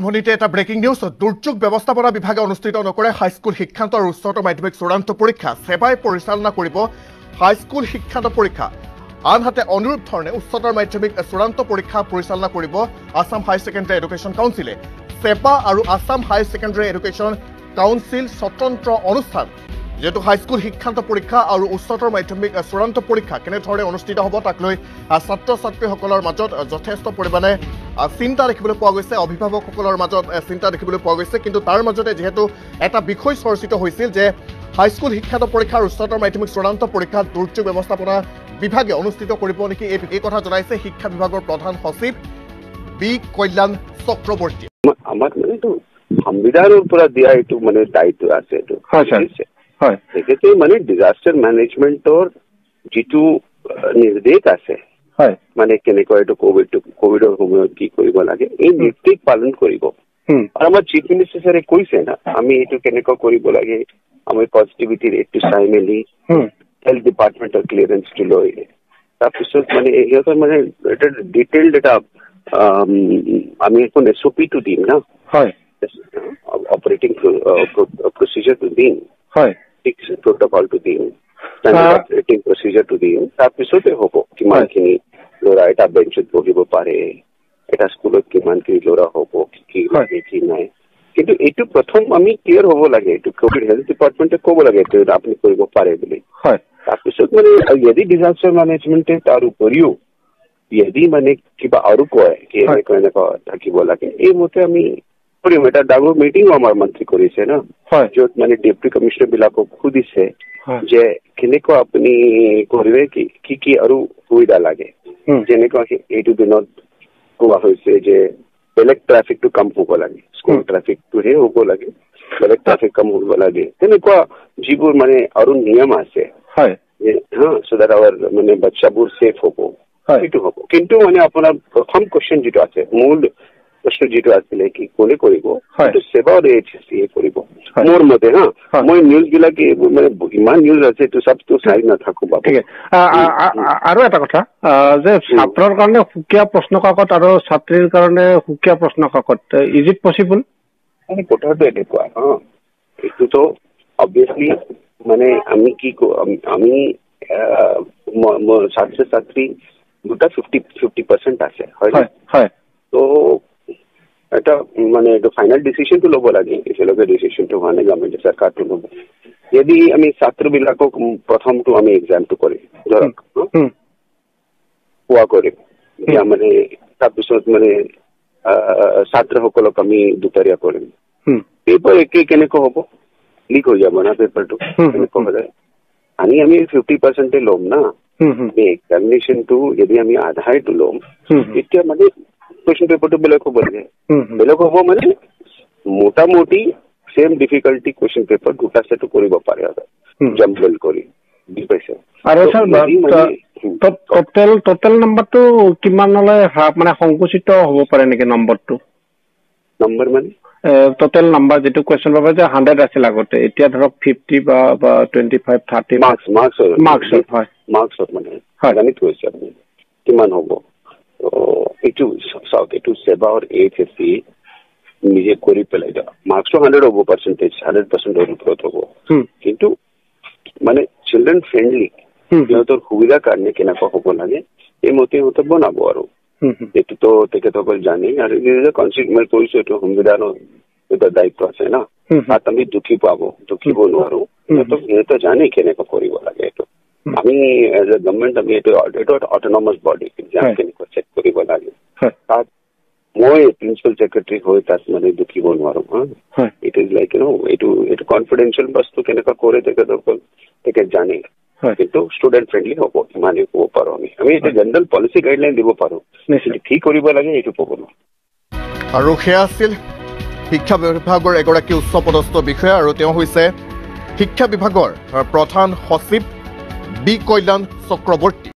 আৰম্ভণিতে এটা breaking news দুৰ্যোগ ব্যৱস্থাপনা বিভাগে অনুষ্ঠিত নকৰে হাইস্কুল শিক্ষান্ত আৰু উচ্চতৰ মাধ্যমিক চূড়ান্ত পৰীক্ষা সেবাই পৰিচালনা কৰিব হাইস্কুল শিক্ষান্ত পৰীক্ষা আনহাতে অনুৰূপ ধৰণে উচ্চতৰ মাধ্যমিক চূড়ান্ত পৰীক্ষা পৰিচালনা কৰিব আসাম হাই সেকেন্ডাৰী এডুকেশ্যন কাউন্সিলে সেবা আৰু Assam high secondary education council স্বতন্ত্ৰ অনুষ্ঠান যেটো হাইস্কুল শিক্ষান্ত পৰীক্ষা আৰু উচ্চতৰ মাধ্যমিক চূড়ান্ত পৰীক্ষা কেনে ধৰণে অনুষ্ঠিত হ'ব তাক লৈ ছাত্ৰ ছাত্ৰীসকলৰ মাজত যথেষ্ট পৰিমাণে চিন্তা দেখিবলৈ পোৱা গৈছে অভিভাৱকসকলৰ মাজত চিন্তা দেখিবলৈ পোৱা গৈছে কিন্তু তাৰ মাজতে যেহেতু এটা বিষয় চৰ্চিত হৈছিল যে হাইস্কুল শিক্ষান্ত পৰীক্ষা আৰু উচ্চতৰ মাধ্যমিক চূড়ান্ত পৰীক্ষা দুৰ্যোগ ব্যৱস্থাপনা বিভাগে অনুষ্ঠিত কৰিব নেকি এই কথা জনাইছে শিক্ষা বিভাগৰ প্ৰধান সচিব বি কল্যাণ চক্ৰৱৰ্তী আমাৰ মানেটো সংবিধানৰ পৰা দিয়া এইটো মানে দায়িত্ব আছে এইটো হয় স্যাৰ হয় সেকেতে মানে ডিজাস্টাৰ ম্যানেজমেন্টৰ যেটো নিৰ্দেশ আছে হয় মানে কেনেকৈ এইটো কোভিডৰ সময়ত কি কৰিব লাগে এই নীতি পালন কৰিব আৰু আমাৰ চিফ মিনিষ্টাৰে কৈছে না আমি এইটো কেনেকৈ কৰিব লাগে আমি পজিটিভিটি ৰেটটো চাই মেলি হেলথ ডিপাৰ্টমেণ্টৰ ক্লিয়াৰেন্স টো লৈ তাৰপিছত মানে এইটো মানে এটা ডিটেইল ডেটা আমি এখন এছওপি টো দিম না হয় অপারেটিং প্ৰসিজাৰ টো দিম হয় টিক্স protocol to the standard procedure to the episode hobo kiman kini lora eta bench bohibo pare eta school kiman kini lora hobo ki ki nai kintu etu prothom ami clear hobo lage to covid health department e kobo lage to apni koribo pare bile hoy episode mane yedi disaster management e taru poriyo yedi mane kiba aru ko ke koi na ko takibo lage ei mote ami এটা ডাঙৰ meeting আমাৰ মন্ত্ৰী কৰিছে না য'ত মানে deputy commissioner বিলাকক খুদিছে যে কেনেকৈ আপুনি কৰিবে কি কি আৰু সুবিধা লাগে যেনেকৈ এইটো দিনত কোৱা হৈছে যে বেলেগ ট্ৰাফিকটো কম হ'ব লাগে স্কুল ট্ৰাফিকটোহে হ'ব লাগে বেলেগ ট্ৰাফিক কম হ'ব লাগে তেনেকুৱা যিবোৰ মানে আৰু নিয়ম আছে হয় সো দ্যাট আৱাৰ মানে বাচ্চাবোৰ সেফ হ'ব এইটো হ'ব কিন্তু মানে আপোনাৰ প্ৰথম কোৱেশ্চন যিটো আছে মূল প্ৰশ্ন যেটা আসলে কি কোনে কৰিব এটা সেবা আৰু এইচএসএ কৰিব মোৰ মতে মই নিউজ বিলাকে মানে ইমান নিউজ আছে তো সব তো চাই না থাকো বাবা ঠিক আৰু এটা কথা যে ছাত্ৰৰ কাৰণে হুকিয়া প্ৰশ্ন কাকত আৰু ছাত্ৰীৰ কাৰণে হুকিয়া প্ৰশ্ন কাকত ইজ ইট পসিবল আমি কোটাটো এনেকুৱা এইটো তো অবভিয়াসলি মানে আমি কি আমি ছাত্ৰ ছাত্ৰী দুটা 50% আছে হয় হয় তো এটা মানে তো ফাইনাল ডিসিশন তো লব লাগে এসেলকে ডিসিশন তো মানে গভর্নমেন্ট সরকার তো লব যদি আমি ছাত্রবিলাকক প্রথম তো আমি एग्जाम তো করি ধর কোয়া করি মানে তারপর মানে ছাত্রসকলক আমি দুপৰীয়া করি পেপার একে কেনেকৈ হ'ব লিক হৈ যাব না পেপার তো কেনেকৈ হ'ব আনি আমি 50% এ লম না আমি এক্সামিনেশন তো যদি আমি আধাই তো লম এটা মানে क्वेश्चन पेपर तो बेलक हो बोले बेलक हो माने मोटा मोटी सेम डिफिकल्टी क्वेश्चन पेपर दुटा से तो करिबो पारे जम्बल करी बि पैसा आरो सर टोटल नंबर तो किमान नले माने संकुचित होबो पारे नेके नंबर तो नंबर माने टोटल नंबर जेतु क्वेश्चन बाबा जे 100 आसे लागते एतिया धरक 50 बा 25 30 मार्क्स होय मार्क्स माने गणित क्वेश्चन किमान होबो এইটো সাউথ এইটো সেবা আৰু এইচএসই নিজে কৰি পেলাই যা মাৰ্কস 100 হ'ব পাৰ্সেন্টেজ 100% ওপৰত হ'ব কিন্তু মানে চিলড্ৰেন ফ্ৰেন্ডলি যতৰ সুবিধা কাৰণে কেনেকৈ হ'ব লাগে এই মতে হতে বনাব আৰু এইটো তো তেখেতসকল জানি আৰু যে কনসিকুৱেন্স কৈছো এইটো সংবিধানৰ এটা দায়িত্ব আছে না আৰু আমি দুখী পাব দুখী বনোৱাৰো তো এইটো জানি কেনেকৈ কৰিব লাগে এইটো আমি এজ এ গভৰ্নমেন্ট আমি এইটো অটোনমাস বডি কেনেকৈ চেক কৰিব লাগে তাত মই প্ৰিন্সিপাল সেক্ৰেটাৰি হৈ তাত মানে দুখী বনোৱাৰো it is like you know এইটো কনফিডেন্সিয়াল বস্তু কেনেকৈ কৰে তেখেত জানে কিন্তু ষ্টুডেন্ট ফ্ৰেন্ডলি হ'ব মানে ক'ব পাৰো আমি এটা জেনাৰেল পলিসি গাইডলাইন দিব পাৰো কি কৰিব লাগে এইটো ক'ব আৰু সেয়া আছিল শিক্ষা বিভাগৰ এগৰাকী উচ্চপদস্থ বিষয়া আৰু তেওঁ হৈছে শিক্ষা বিভাগৰ প্ৰধান সচিব বি কল্যাণ চক্ৰৱৰ্তী।